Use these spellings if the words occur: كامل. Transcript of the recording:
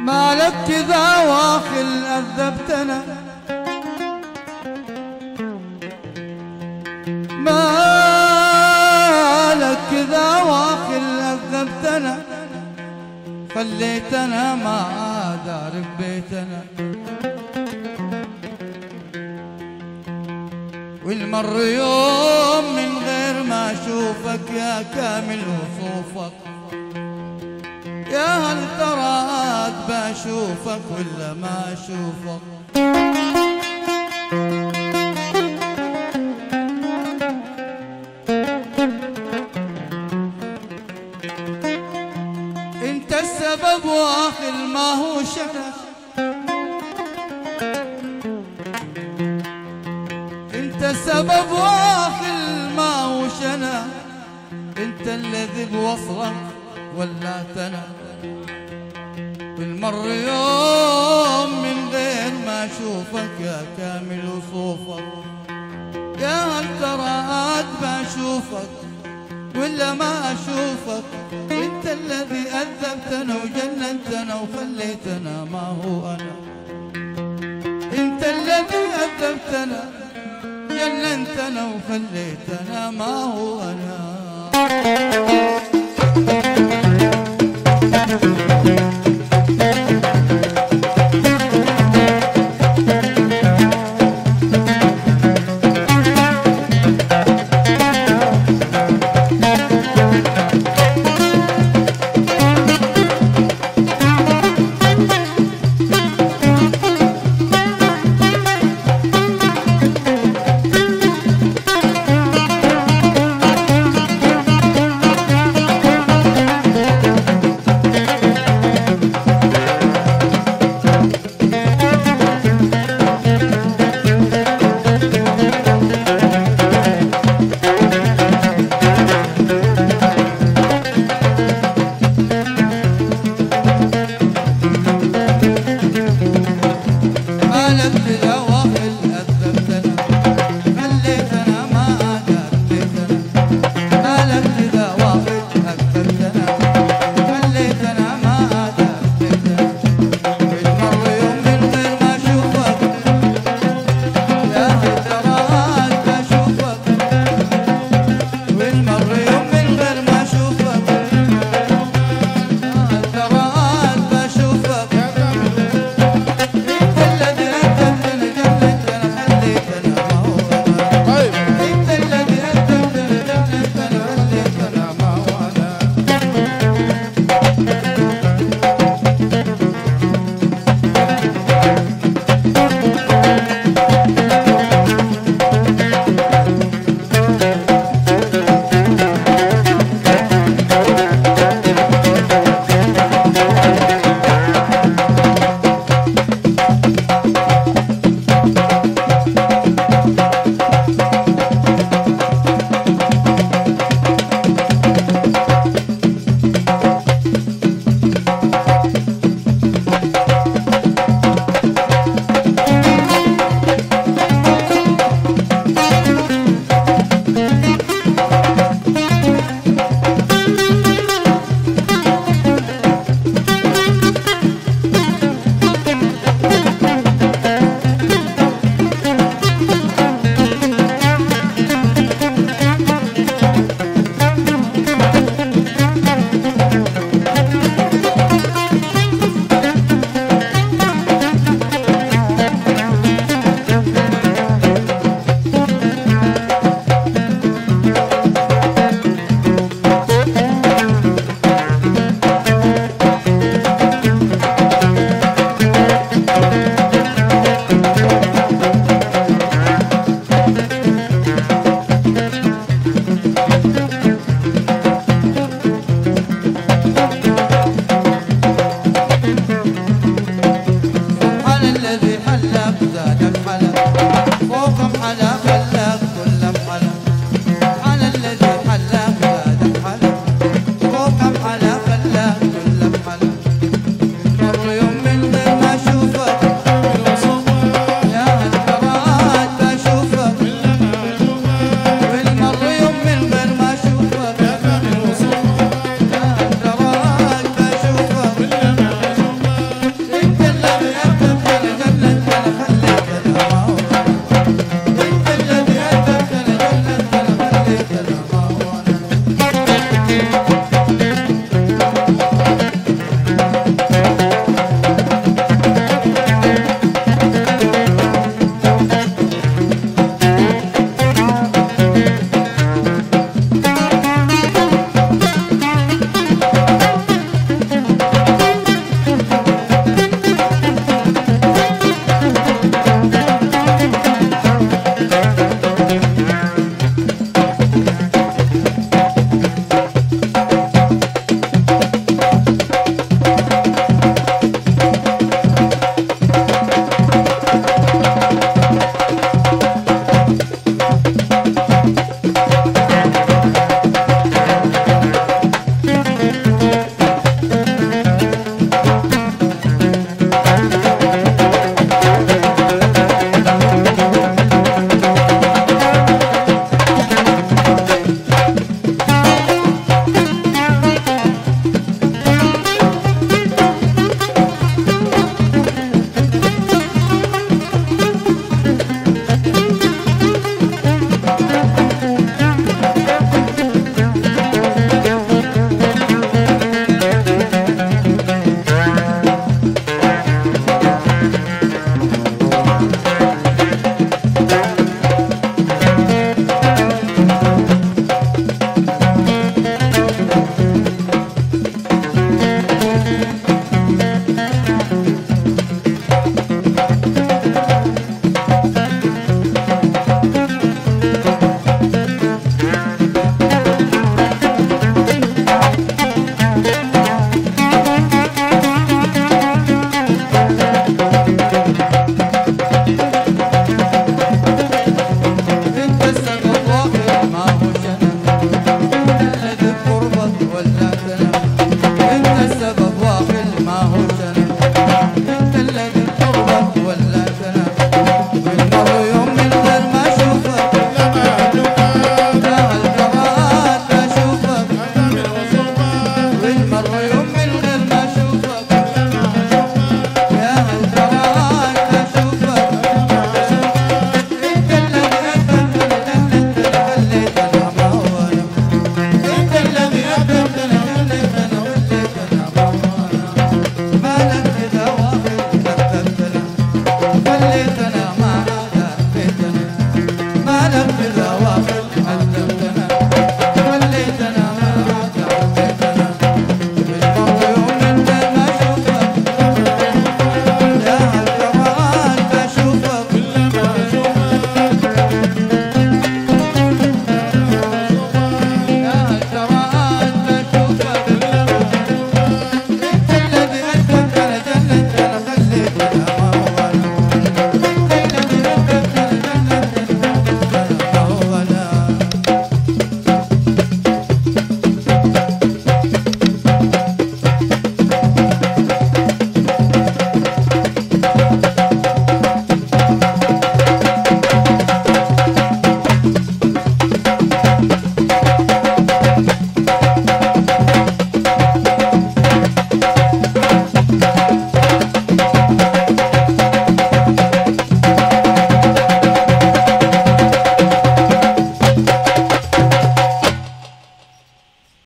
ما لك كذا واخل أذبتنا، ما لك كذا واخل أذبتنا، خليتنا ما عاد ربيتنا، والمر يوم من غير ما أشوفك يا كامل وصوفك، يا هل ترى بشوفك ولا ما أشوفك؟ أنت السبب واخل ما هو شكلك، أنت السبب واخل ما هو شنا، أنت الذي بوصلك ولعتنا، بالمر يوم من غير ما أشوفك يا كامل وصوفك، يا هل ترى بشوفك ولا ما أشوفك؟ أنت الذي أذبتنا وجننتنا وخليتنا ما هو أنا، أنت الذي أذبتنا جننتنا وخليتنا ما هو أنا.